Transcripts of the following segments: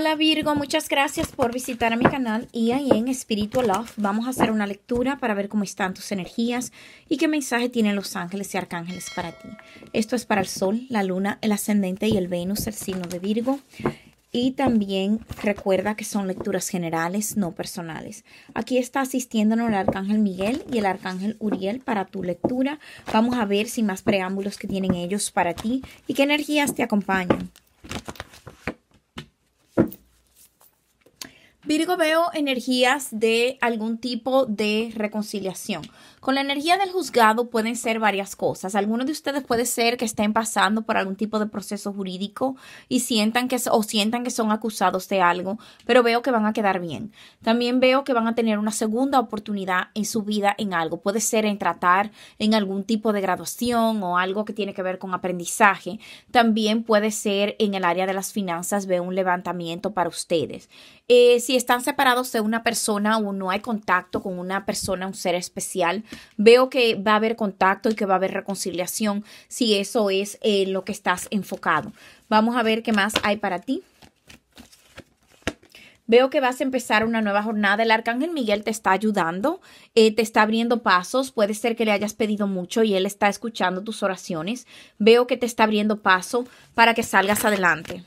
Hola Virgo, muchas gracias por visitar mi canal y ahí en Spiritual Love vamos a hacer una lectura para ver cómo están tus energías y qué mensaje tienen los ángeles y arcángeles para ti. Esto es para el Sol, la Luna, el Ascendente y el Venus, el signo de Virgo. Y también recuerda que son lecturas generales, no personales. Aquí está asistiéndonos el Arcángel Miguel y el Arcángel Uriel para tu lectura. Vamos a ver sin más preámbulos que tienen ellos para ti y qué energías te acompañan. Virgo, veo energías de algún tipo de reconciliación. Con la energía del juzgado pueden ser varias cosas. Algunos de ustedes puede ser que estén pasando por algún tipo de proceso jurídico y sientan que son acusados de algo, pero veo que van a quedar bien. También veo que van a tener una segunda oportunidad en su vida en algo. Puede ser en tratar en algún tipo de graduación o algo que tiene que ver con aprendizaje. También puede ser en el área de las finanzas. Veo un levantamiento para ustedes. Si están separados de una persona o no hay contacto con una persona, un ser especial, veo que va a haber contacto y que va a haber reconciliación si eso es lo que estás enfocado. Vamos a ver qué más hay para ti. Veo que vas a empezar una nueva jornada. El Arcángel Miguel te está ayudando, te está abriendo pasos. Puede ser que le hayas pedido mucho y él está escuchando tus oraciones. Veo que te está abriendo paso para que salgas adelante.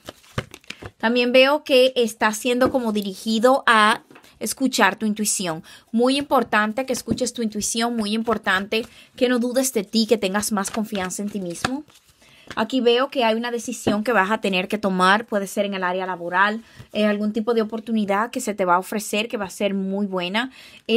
También veo que está siendo como dirigido a escuchar tu intuición. Muy importante que escuches tu intuición, muy importante que no dudes de ti, que tengas más confianza en ti mismo. Aquí veo que hay una decisión que vas a tener que tomar, puede ser en el área laboral, algún tipo de oportunidad que se te va a ofrecer, que va a ser muy buena.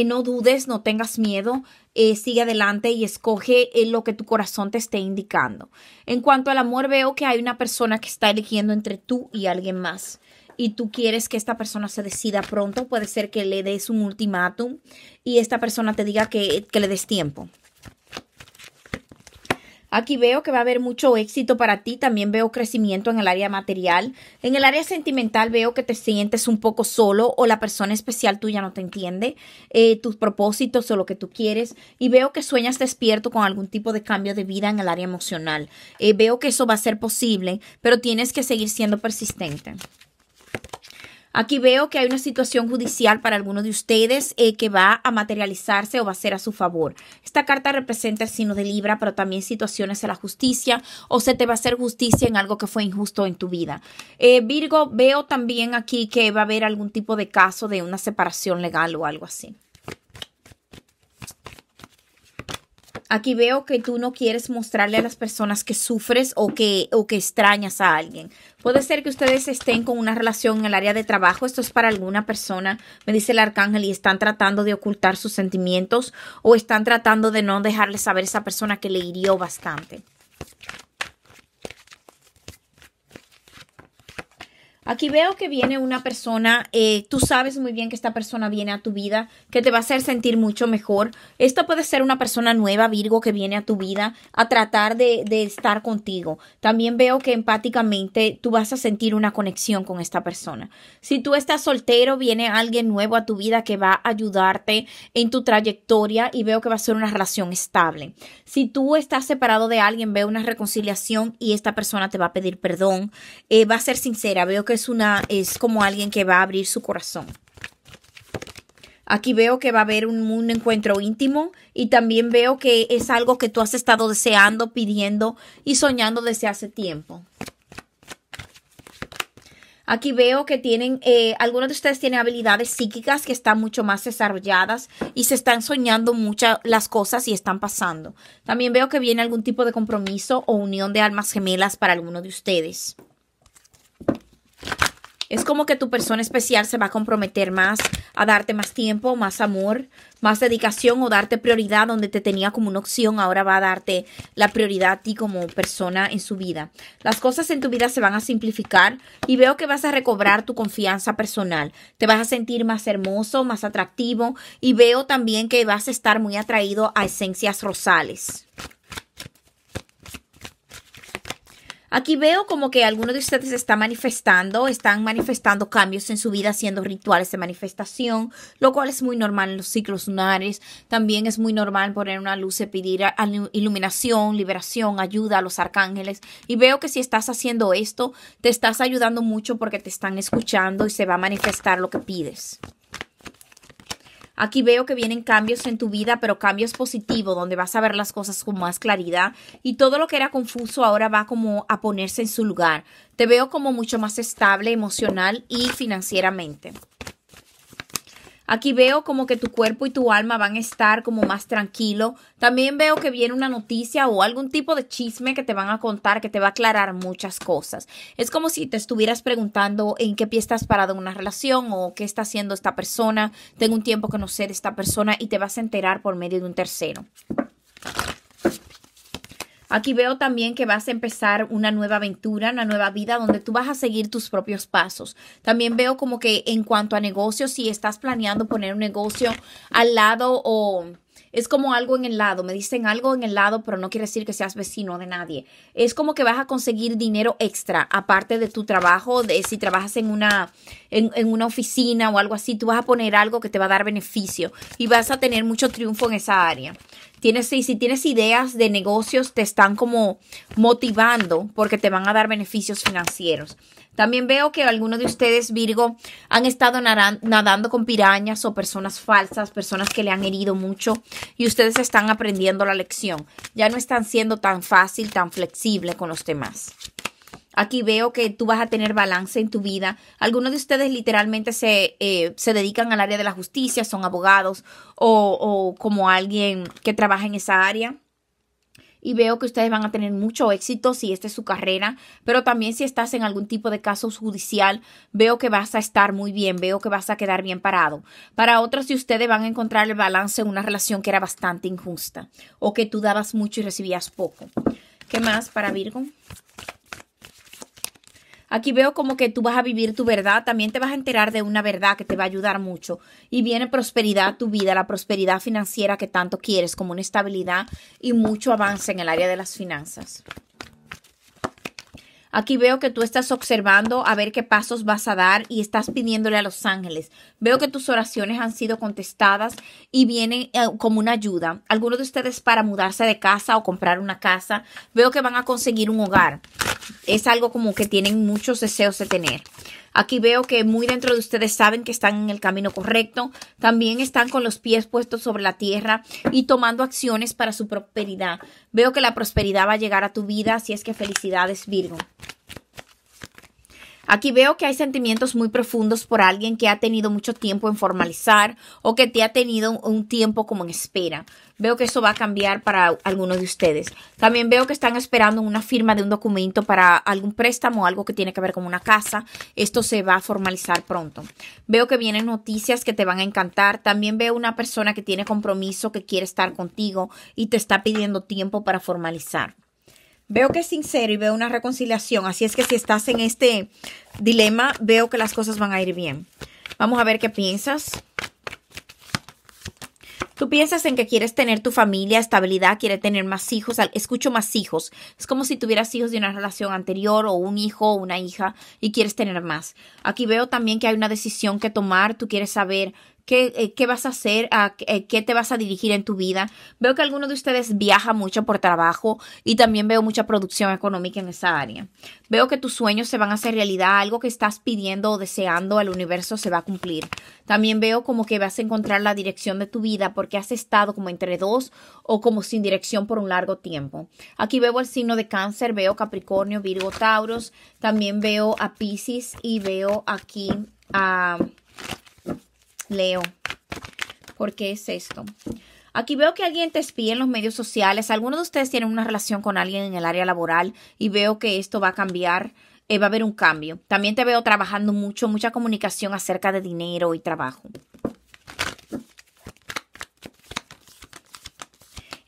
No dudes, no tengas miedo, sigue adelante y escoge lo que tu corazón te esté indicando. En cuanto al amor, veo que hay una persona que está eligiendo entre tú y alguien más. Y tú quieres que esta persona se decida pronto, puede ser que le des un ultimátum y esta persona te diga que le des tiempo. Aquí veo que va a haber mucho éxito para ti. También veo crecimiento en el área material. En el área sentimental veo que te sientes un poco solo o la persona especial tuya no te entiende, tus propósitos o lo que tú quieres. Y veo que sueñas despierto con algún tipo de cambio de vida en el área emocional. Veo que eso va a ser posible, pero tienes que seguir siendo persistente. Aquí veo que hay una situación judicial para algunos de ustedes que va a materializarse o va a ser a su favor. Esta carta representa el signo de Libra, pero también situaciones de la justicia o se te va a hacer justicia en algo que fue injusto en tu vida. Virgo, veo también aquí que va a haber algún tipo de caso de una separación legal o algo así. Aquí veo que tú no quieres mostrarle a las personas que sufres o que extrañas a alguien. Puede ser que ustedes estén con una relación en el área de trabajo. Esto es para alguna persona, me dice el arcángel, y están tratando de ocultar sus sentimientos o están tratando de no dejarle saber a esa persona que le hirió bastante. Aquí veo que viene una persona, tú sabes muy bien que esta persona viene a tu vida, que te va a hacer sentir mucho mejor. Esto puede ser una persona nueva, Virgo, que viene a tu vida a tratar de estar contigo. También veo que empáticamente tú vas a sentir una conexión con esta persona. Si tú estás soltero, viene alguien nuevo a tu vida que va a ayudarte en tu trayectoria y veo que va a ser una relación estable. Si tú estás separado de alguien, veo una reconciliación y esta persona te va a pedir perdón. Va a ser sincera, veo que es como alguien que va a abrir su corazón. Aquí veo que va a haber un encuentro íntimo y también veo que es algo que tú has estado deseando, pidiendo y soñando desde hace tiempo. Aquí veo que tienen, algunos de ustedes tienen habilidades psíquicas que están mucho más desarrolladas y se están soñando muchas las cosas y están pasando. También veo que viene algún tipo de compromiso o unión de almas gemelas para algunos de ustedes. Es como que tu persona especial se va a comprometer más a darte más tiempo, más amor, más dedicación o darte prioridad donde te tenía como una opción. Ahora va a darte la prioridad a ti como persona en su vida. Las cosas en tu vida se van a simplificar y veo que vas a recobrar tu confianza personal. Te vas a sentir más hermoso, más atractivo y veo también que vas a estar muy atraído a esencias rosales. Aquí veo como que algunos de ustedes están manifestando cambios en su vida, haciendo rituales de manifestación, lo cual es muy normal en los ciclos lunares. También es muy normal poner una luz y pedir iluminación, liberación, ayuda a los arcángeles. Y veo que si estás haciendo esto, te estás ayudando mucho porque te están escuchando y se va a manifestar lo que pides. Aquí veo que vienen cambios en tu vida, pero cambios positivos, donde vas a ver las cosas con más claridad y todo lo que era confuso ahora va como a ponerse en su lugar. Te veo como mucho más estable, emocional y financieramente. Aquí veo como que tu cuerpo y tu alma van a estar como más tranquilo. También veo que viene una noticia o algún tipo de chisme que te van a contar que te va a aclarar muchas cosas. Es como si te estuvieras preguntando en qué pie estás parado en una relación o qué está haciendo esta persona. Tengo un tiempo que no sé de esta persona y te vas a enterar por medio de un tercero. Aquí veo también que vas a empezar una nueva aventura, una nueva vida donde tú vas a seguir tus propios pasos. También veo como que en cuanto a negocios, si estás planeando poner un negocio al lado o es como algo en el lado, me dicen algo en el lado, pero no quiere decir que seas vecino de nadie. Es como que vas a conseguir dinero extra, aparte de tu trabajo, de si trabajas en una oficina o algo así, tú vas a poner algo que te va a dar beneficio y vas a tener mucho triunfo en esa área. Si tienes ideas de negocios, te están como motivando porque te van a dar beneficios financieros. También veo que algunos de ustedes, Virgo, han estado nadando con pirañas o personas falsas, personas que le han herido mucho y ustedes están aprendiendo la lección. Ya no están siendo tan fácil, tan flexible con los demás. Aquí veo que tú vas a tener balance en tu vida. Algunos de ustedes literalmente se dedican al área de la justicia, son abogados o como alguien que trabaja en esa área. Y veo que ustedes van a tener mucho éxito si esta es su carrera. Pero también si estás en algún tipo de caso judicial, veo que vas a estar muy bien. Veo que vas a quedar bien parado. Para otros de ustedes van a encontrar el balance en una relación que era bastante injusta. O que tú dabas mucho y recibías poco. ¿Qué más para Virgo? Aquí veo como que tú vas a vivir tu verdad. También te vas a enterar de una verdad que te va a ayudar mucho. Y viene prosperidad a tu vida, la prosperidad financiera que tanto quieres, como una estabilidad y mucho avance en el área de las finanzas. Aquí veo que tú estás observando a ver qué pasos vas a dar y estás pidiéndole a los ángeles. Veo que tus oraciones han sido contestadas y vienen como una ayuda. Algunos de ustedes para mudarse de casa o comprar una casa, veo que van a conseguir un hogar. Es algo como que tienen muchos deseos de tener. Aquí veo que muy dentro de ustedes saben que están en el camino correcto. También están con los pies puestos sobre la tierra y tomando acciones para su prosperidad. Veo que la prosperidad va a llegar a tu vida, así es que felicidades, Virgo. Aquí veo que hay sentimientos muy profundos por alguien que ha tenido mucho tiempo en formalizar o que te ha tenido un tiempo como en espera. Veo que eso va a cambiar para algunos de ustedes. También veo que están esperando una firma de un documento para algún préstamo o algo que tiene que ver con una casa. Esto se va a formalizar pronto. Veo que vienen noticias que te van a encantar. También veo una persona que tiene compromiso, que quiere estar contigo y te está pidiendo tiempo para formalizar. Veo que es sincero y veo una reconciliación, así es que si estás en este dilema, veo que las cosas van a ir bien. Vamos a ver qué piensas. Tú piensas en que quieres tener tu familia, estabilidad, quieres tener más hijos, escucho más hijos. Es como si tuvieras hijos de una relación anterior o un hijo o una hija y quieres tener más. Aquí veo también que hay una decisión que tomar, tú quieres saber ¿Qué vas a hacer? ¿Qué te vas a dirigir en tu vida? Veo que alguno de ustedes viaja mucho por trabajo y también veo mucha producción económica en esa área. Veo que tus sueños se van a hacer realidad. Algo que estás pidiendo o deseando al universo se va a cumplir. También veo como que vas a encontrar la dirección de tu vida porque has estado como entre dos o como sin dirección por un largo tiempo. Aquí veo el signo de Cáncer, veo Capricornio, Virgo, Tauros. También veo a Piscis y veo aquí a Leo. ¿Por qué es esto? Aquí veo que alguien te espía en los medios sociales. Algunos de ustedes tienen una relación con alguien en el área laboral y veo que esto va a cambiar. Va a haber un cambio. También te veo trabajando mucho, mucha comunicación acerca de dinero y trabajo.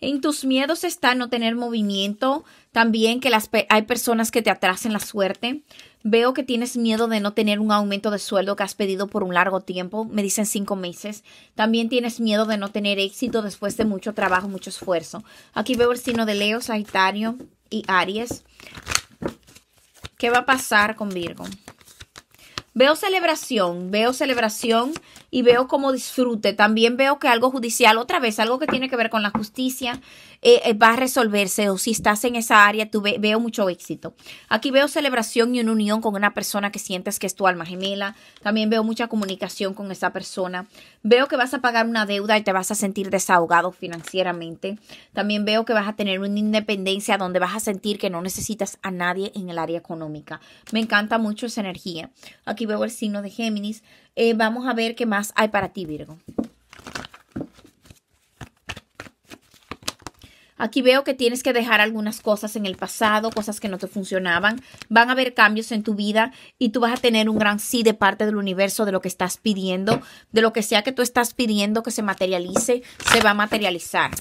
En tus miedos está no tener movimiento. También que hay personas que te atrasen la suerte. Veo que tienes miedo de no tener un aumento de sueldo que has pedido por un largo tiempo. Me dicen 5 meses. También tienes miedo de no tener éxito después de mucho trabajo, mucho esfuerzo. Aquí veo el signo de Leo, Sagitario y Aries. ¿Qué va a pasar con Virgo? Veo celebración y veo como disfrute. También veo que algo judicial, otra vez, algo que tiene que ver con la justicia, va a resolverse. O si estás en esa área, veo mucho éxito. Aquí veo celebración y una unión con una persona que sientes que es tu alma gemela. También veo mucha comunicación con esa persona. Veo que vas a pagar una deuda y te vas a sentir desahogado financieramente. También veo que vas a tener una independencia donde vas a sentir que no necesitas a nadie en el área económica. Me encanta mucho esa energía. Aquí veo el signo de Géminis. Vamos a ver qué más hay para ti, Virgo. Aquí veo que tienes que dejar algunas cosas en el pasado, cosas que no te funcionaban. Van a haber cambios en tu vida y tú vas a tener un gran sí de parte del universo, de lo que estás pidiendo, de lo que sea que tú estás pidiendo que se materialice, se va a materializar.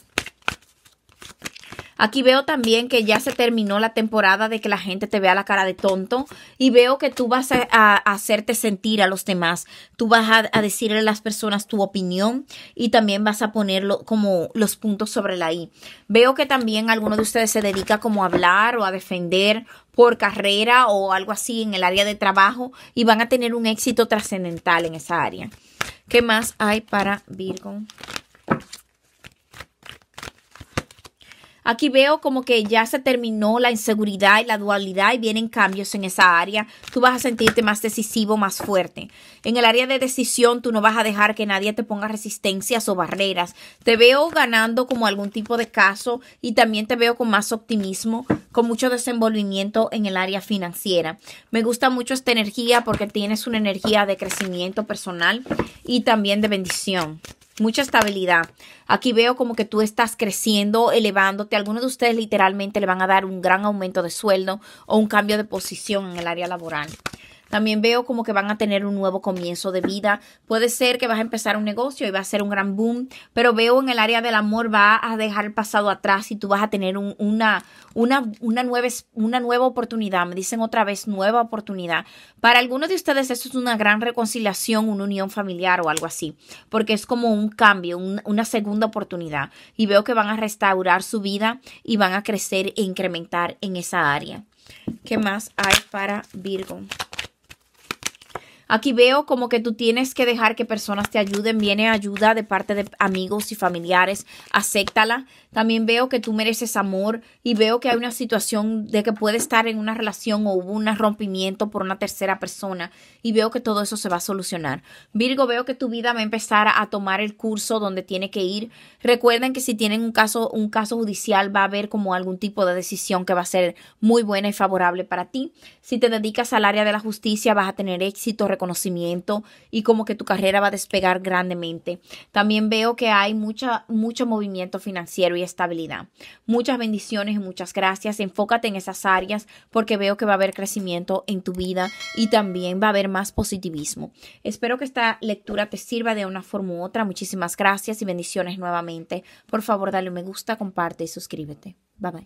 Aquí veo también que ya se terminó la temporada de que la gente te vea la cara de tonto y veo que tú vas a hacerte sentir a los demás. Tú vas a decirle a las personas tu opinión y también vas a ponerlo como los puntos sobre la I. Veo que también alguno de ustedes se dedica como a hablar o a defender por carrera o algo así en el área de trabajo y van a tener un éxito trascendental en esa área. ¿Qué más hay para Virgo? Aquí veo como que ya se terminó la inseguridad y la dualidad y vienen cambios en esa área. Tú vas a sentirte más decisivo, más fuerte. En el área de decisión tú no vas a dejar que nadie te ponga resistencias o barreras. Te veo ganando como algún tipo de caso y también te veo con más optimismo, con mucho desenvolvimiento en el área financiera. Me gusta mucho esta energía porque tienes una energía de crecimiento personal y también de bendición. Mucha estabilidad. Aquí veo como que tú estás creciendo, elevándote. Algunos de ustedes literalmente le van a dar un gran aumento de sueldo o un cambio de posición en el área laboral. También veo como que van a tener un nuevo comienzo de vida. Puede ser que vas a empezar un negocio y va a ser un gran boom, pero veo en el área del amor va a dejar el pasado atrás y tú vas a tener una nueva oportunidad. Me dicen otra vez, nueva oportunidad. Para algunos de ustedes eso es una gran reconciliación, una unión familiar o algo así, porque es como un cambio, una segunda oportunidad. Y veo que van a restaurar su vida y van a crecer e incrementar en esa área. ¿Qué más hay para Virgo? Aquí veo como que tú tienes que dejar que personas te ayuden. Viene ayuda de parte de amigos y familiares. Acéptala. También veo que tú mereces amor y veo que hay una situación de que puedes estar en una relación o hubo un rompimiento por una tercera persona y veo que todo eso se va a solucionar. Virgo, veo que tu vida va a empezar a tomar el curso donde tiene que ir. Recuerden que si tienen un caso judicial va a haber como algún tipo de decisión que va a ser muy buena y favorable para ti. Si te dedicas al área de la justicia vas a tener éxito, reconocimiento y como que tu carrera va a despegar grandemente. También veo que hay mucho movimiento financiero y estabilidad. Muchas bendiciones y muchas gracias. Enfócate en esas áreas porque veo que va a haber crecimiento en tu vida y también va a haber más positivismo. Espero que esta lectura te sirva de una forma u otra. Muchísimas gracias y bendiciones nuevamente. Por favor, dale un me gusta, comparte y suscríbete. Bye bye.